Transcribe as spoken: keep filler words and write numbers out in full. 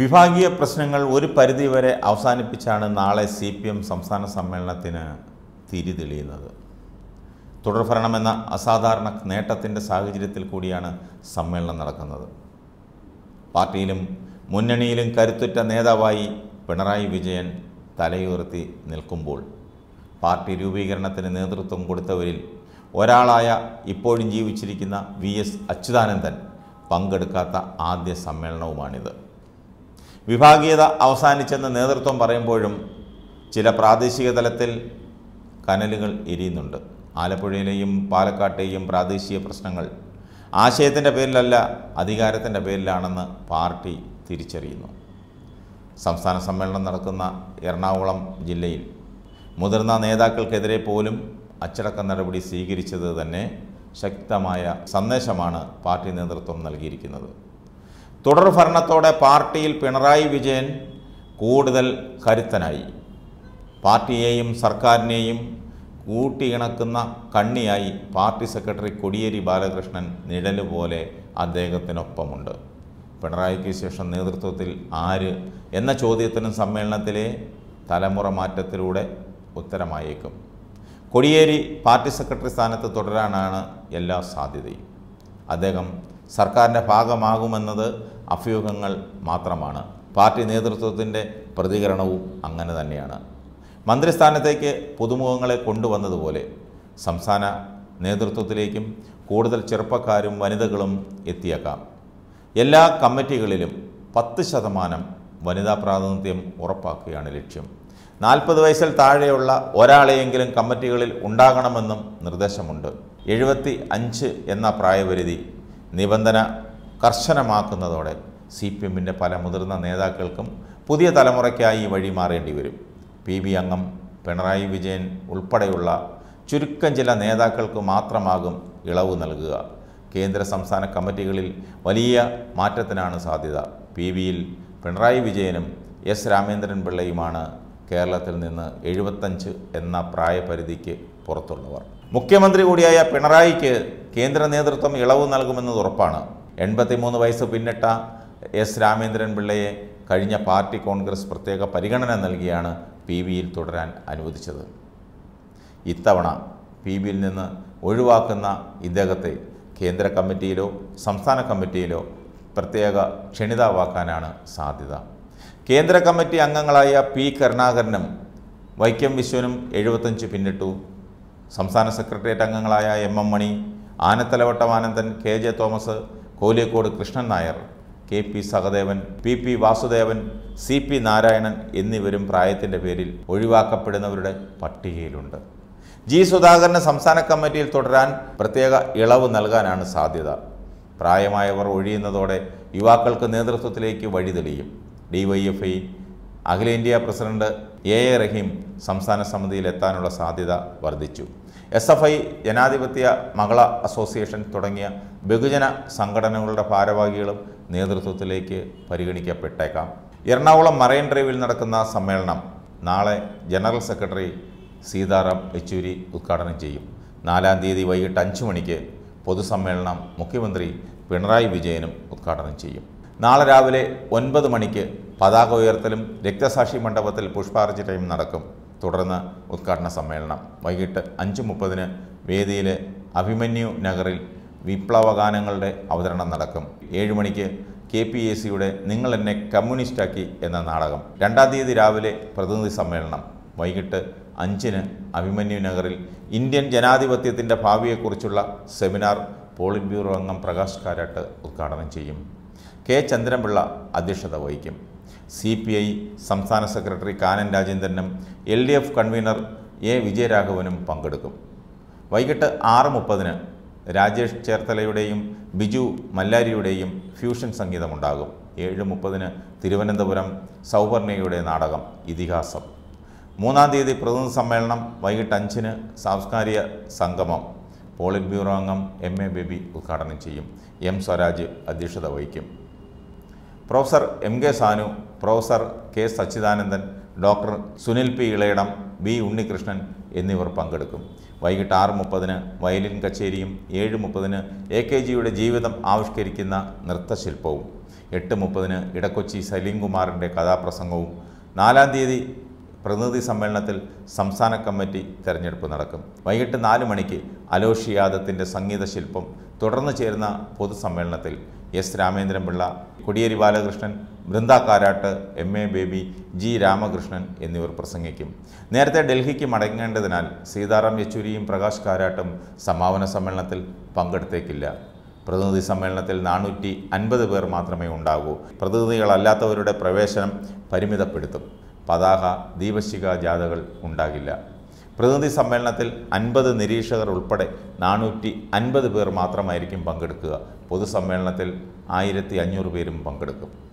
വിഭാഗീയ പ്രശ്നങ്ങൾ ഒരു പരിധിവരെ അവസാനിപ്പിച്ചാണ് നാളെ സി പി എം സംസ്ഥാന സമ്മേളനത്തിന് തിരി തെളിയുന്നത്. തുടർഭരണമെന്ന അസാധാരണ നേട്ടത്തിൻ്റെ സാഹചര്യത്തിൽ കൂടിയാണ് സമ്മേളനം നടക്കുന്നത്. പാർട്ടിയിലും മുന്നണിയിലും കരുത്തുറ്റ നേതാവായി പിണറായി വിജയൻ തലയുയർത്തി നിൽക്കുമ്പോൾ പാർട്ടി രൂപീകരണത്തിന് നേതൃത്വം കൊടുത്തവരിൽ ഒരാളായ ഇപ്പോഴും ജീവിച്ചിരിക്കുന്ന വി എസ് അച്യുതാനന്ദൻ പങ്കെടുക്കാത്ത ആദ്യ സമ്മേളനവുമാണിത്. വിഭാഗീയത അവസാനിച്ചെന്ന് നേതൃത്വം പറയുമ്പോഴും ചില പ്രാദേശിക തലത്തിൽ കനലുകൾ എരിയുന്നുണ്ട്. ആലപ്പുഴയിലെയും പാലക്കാട്ടെയും പ്രാദേശിക പ്രശ്നങ്ങൾ ആശയത്തിൻ്റെ പേരിലല്ല, അധികാരത്തിൻ്റെ പേരിലാണെന്ന് പാർട്ടി തിരിച്ചറിയുന്നു. സംസ്ഥാന സമ്മേളനം നടക്കുന്ന എറണാകുളം ജില്ലയിൽ മുതിർന്ന നേതാക്കൾക്കെതിരെ പോലും അച്ചടക്ക നടപടി സ്വീകരിച്ചത് തന്നെ ശക്തമായ സന്ദേശമാണ് പാർട്ടി നേതൃത്വം നൽകിയിരിക്കുന്നത്. തുടർ ഭരണത്തോടെ പാർട്ടിയിൽ പിണറായി വിജയൻ കൂടുതൽ കരുത്തനായി. പാർട്ടിയെയും സർക്കാരിനെയും കൂട്ടിയിണക്കുന്ന കണ്ണിയായി പാർട്ടി സെക്രട്ടറി കൊടിയേരി ബാലകൃഷ്ണൻ നിഴലുപോലെ അദ്ദേഹത്തിനൊപ്പമുണ്ട്. പിണറായിക്ക് ശേഷം നേതൃത്വത്തിൽ ആര് എന്ന ചോദ്യത്തിനും സമ്മേളനത്തിലെ തലമുറ മാറ്റത്തിലൂടെ ഉത്തരമായേക്കും. കൊടിയേരി പാർട്ടി സെക്രട്ടറി സ്ഥാനത്ത് തുടരാനാണ് എല്ലാ സാധ്യതയും. അദ്ദേഹം സർക്കാരിൻ്റെ ഭാഗമാകുമെന്നത് അഭ്യൂഹങ്ങൾ മാത്രമാണ്. പാർട്ടി നേതൃത്വത്തിൻ്റെ പ്രതികരണവും അങ്ങനെ തന്നെയാണ്. മന്ത്രിസ്ഥാനത്തേക്ക് പുതുമുഖങ്ങളെ കൊണ്ടുവന്നതുപോലെ സംസ്ഥാന നേതൃത്വത്തിലേക്കും കൂടുതൽ ചെറുപ്പക്കാരും വനിതകളും എത്തിയേക്കാം. എല്ലാ കമ്മിറ്റികളിലും പത്ത് ശതമാനം വനിതാ പ്രാതിനിധ്യം ഉറപ്പാക്കുകയാണ് ലക്ഷ്യം. നാൽപ്പത് വയസ്സിൽ താഴെയുള്ള ഒരാളെയെങ്കിലും കമ്മിറ്റികളിൽ ഉണ്ടാകണമെന്നും നിർദ്ദേശമുണ്ട്. എഴുപത്തി അഞ്ച് എന്ന പ്രായപരിധി നിബന്ധന കർശനമാക്കുന്നതോടെ സി പി എമ്മിൻ്റെ പല മുതിർന്ന നേതാക്കൾക്കും പുതിയ തലമുറയ്ക്കായി വഴി മാറേണ്ടി വരും. പി ബി അംഗം പിണറായി വിജയൻ ഉൾപ്പെടെയുള്ള ചുരുക്കം ചില നേതാക്കൾക്ക് മാത്രമാകും ഇളവ് നൽകുക. കേന്ദ്ര സംസ്ഥാന കമ്മിറ്റികളിൽ വലിയ മാറ്റത്തിനാണ് സാധ്യത. പി ബിയിൽ പിണറായി വിജയനും എസ് രാമേന്ദ്രൻ പിള്ളയുമാണ് കേരളത്തിൽ നിന്ന് എഴുപത്തഞ്ച് എന്ന പ്രായപരിധിക്ക് പുറത്തുള്ളവർ. മുഖ്യമന്ത്രി കൂടിയായ പിണറായിക്ക് കേന്ദ്ര നേതൃത്വം ഇളവ് നൽകുമെന്നത് ഉറപ്പാണ്. എൺപത്തിമൂന്ന് വയസ്സ് പിന്നിട്ട എസ് രാമേന്ദ്രൻ പിള്ളയെ കഴിഞ്ഞ പാർട്ടി കോൺഗ്രസ് പ്രത്യേക പരിഗണന നൽകിയാണ് പി ബിയിൽ തുടരാൻ അനുവദിച്ചത്. ഇത്തവണ പി ബിയിൽ നിന്ന് ഒഴിവാക്കുന്ന ഇദ്ദേഹത്തെ കേന്ദ്ര കമ്മിറ്റിയിലോ സംസ്ഥാന കമ്മിറ്റിയിലോ പ്രത്യേക ക്ഷണിതാവാക്കാനാണ് സാധ്യത. കേന്ദ്ര കമ്മിറ്റി അംഗങ്ങളായ പി കരുണാകരനും വൈക്കം വിശ്വനും എഴുപത്തഞ്ച് പിന്നിട്ടു. സംസ്ഥാന സെക്രട്ടേറിയറ്റ് അംഗങ്ങളായ M M Mani, Anathalavattom Anandan, K J Thomas, Koliyakode Krishnan Nair, K P Sahadevan, P P Vasudevan, C P Narayanan എന്നിവരും പ്രായത്തിൻ്റെ പേരിൽ ഒഴിവാക്കപ്പെടുന്നവരുടെ പട്ടികയിലുണ്ട്. ജി സുധാകരന് സംസ്ഥാന കമ്മിറ്റിയിൽ തുടരാൻ പ്രത്യേക ഇളവ് നൽകാനാണ് സാധ്യത. പ്രായമായവർ ഒഴിയുന്നതോടെ യുവാക്കൾക്ക് നേതൃത്വത്തിലേക്ക് വഴി തെളിയും. ഡി വൈ എഫ് ഐ അഖിലേന്ത്യാ പ്രസിഡന്റ് എ എ റഹീം സംസ്ഥാന സമിതിയിലെത്താനുള്ള സാധ്യത വർദ്ധിച്ചു. എസ് എഫ് ഐ, ജനാധിപത്യ മഹിള അസോസിയേഷൻ തുടങ്ങിയ ബഹുജന സംഘടനകളുടെ ഭാരവാഹികളും നേതൃത്വത്തിലേക്ക് പരിഗണിക്കപ്പെട്ടേക്കാം. എറണാകുളം മറൈൻ ഡ്രൈവിൽ നടക്കുന്ന സമ്മേളനം നാളെ ജനറൽ സെക്രട്ടറി സീതാറാം യെച്ചൂരി ഉദ്ഘാടനം ചെയ്യും. നാലാം തീയതി വൈകിട്ട് അഞ്ച് മണിക്ക് പൊതുസമ്മേളനം മുഖ്യമന്ത്രി പിണറായി വിജയനും ഉദ്ഘാടനം ചെയ്യും. നാളെ രാവിലെ ഒൻപത് മണിക്ക് പതാക ഉയർത്തലും രക്തസാക്ഷി മണ്ഡപത്തിൽ പുഷ്പാർച്ചനയും നടക്കും. തുടർന്ന് ഉദ്ഘാടന സമ്മേളനം വൈകിട്ട് അഞ്ച് മുപ്പതിന് വേദിയിലെ അഭിമന്യു നഗറിൽ വിപ്ലവഗാനങ്ങളുടെ അവതരണം നടക്കും. ഏഴുമണിക്ക് കെ പി എ സിയുടെ നിങ്ങൾ എന്നെ കമ്മ്യൂണിസ്റ്റാക്കി എന്ന നാടകം. രണ്ടാം തീയതി രാവിലെ പ്രതിനിധി സമ്മേളനം. വൈകിട്ട് അഞ്ചിന് അഭിമന്യു നഗറിൽ ഇന്ത്യൻ ജനാധിപത്യത്തിൻ്റെ ഭാവിയെക്കുറിച്ചുള്ള സെമിനാർ പോളിറ്റ് ബ്യൂറോ അംഗം പ്രകാശ് കാരാട്ട് ഉദ്ഘാടനം ചെയ്യും. കെ ചന്ദ്രൻപിള്ള അധ്യക്ഷത വഹിക്കും. സി പി ഐ സംസ്ഥാന സെക്രട്ടറി കാനൻ രാജേന്ദ്രനും L D F convener A വിജയരാഘവനും പങ്കെടുക്കും. വൈകിട്ട് ആറ് മുപ്പതിന് രാജേഷ് ചേർത്തലയുടെയും ബിജു മല്ലാരിയുടെയും ഫ്യൂഷൻ സംഗീതമുണ്ടാകും. ഏഴ് മുപ്പതിന് തിരുവനന്തപുരം സൗവർണയുടെ നാടകം ഇതിഹാസം. മൂന്നാം തീയതി പ്രതിനിധി സമ്മേളനം. വൈകിട്ട് അഞ്ചിന് സാംസ്കാരിക സംഗമം. പോളിറ്റ് ബ്യൂറോ അംഗം എം എ ബേബി ഉദ്ഘാടനം ചെയ്യും. എം സ്വരാജ് അധ്യക്ഷത വഹിക്കും. Professor M K Sanu, professor K Sachidanandan, doctor Sunil P Elayidam, B Unnikrishnan എന്നിവർ പങ്കെടുക്കും. വൈകിട്ട് ആറ് മുപ്പതിന് വയലിൻ കച്ചേരിയും ഏഴ് മുപ്പതിന് എ കെ ജിയുടെ ജീവിതം ആവിഷ്കരിക്കുന്ന നൃത്തശില്പവും എട്ട് മുപ്പതിന് ഇടക്കൊച്ചി സലീംകുമാറിൻ്റെ കഥാപ്രസംഗവും നാലാം തീയതി പ്രതിനിധി സമ്മേളനത്തിൽ സംസ്ഥാന കമ്മിറ്റി തെരഞ്ഞെടുപ്പ് നടക്കും. വൈകിട്ട് നാല് മണിക്ക് അലോഷി യാദത്തിൻ്റെ സംഗീതശില്പം. തുടർന്ന് ചേരുന്ന പൊതുസമ്മേളനത്തിൽ S Ramachandran Pillai, Kodiyeri Balakrishnan, Brinda Karat, M A Baby, G Ramakrishnan എന്നിവർ പ്രസംഗിക്കും. നേരത്തെ ഡൽഹിക്ക് മടങ്ങേണ്ടതിനാൽ സീതാറാം യെച്ചൂരിയും പ്രകാശ് കാരാട്ടും സമാപന സമ്മേളനത്തിൽ പങ്കെടുത്തേക്കില്ല. പ്രതിനിധി സമ്മേളനത്തിൽ നാനൂറ്റി അൻപത് പേർ മാത്രമേ ഉണ്ടാകൂ. പ്രതിനിധികളല്ലാത്തവരുടെ പ്രവേശനം പരിമിതപ്പെടുത്തും. പതാക, ദീപശിഖ ജാഥകൾ ഉണ്ടാകില്ല. പ്രതിനിധി സമ്മേളനത്തിൽ അൻപത് നിരീക്ഷകർ ഉൾപ്പെടെ നാനൂറ്റി അൻപത് പേർ മാത്രമായിരിക്കും പങ്കെടുക്കുക. പൊതുസമ്മേളനത്തിൽ ആയിരത്തി അഞ്ഞൂറ് പേരും പങ്കെടുക്കും.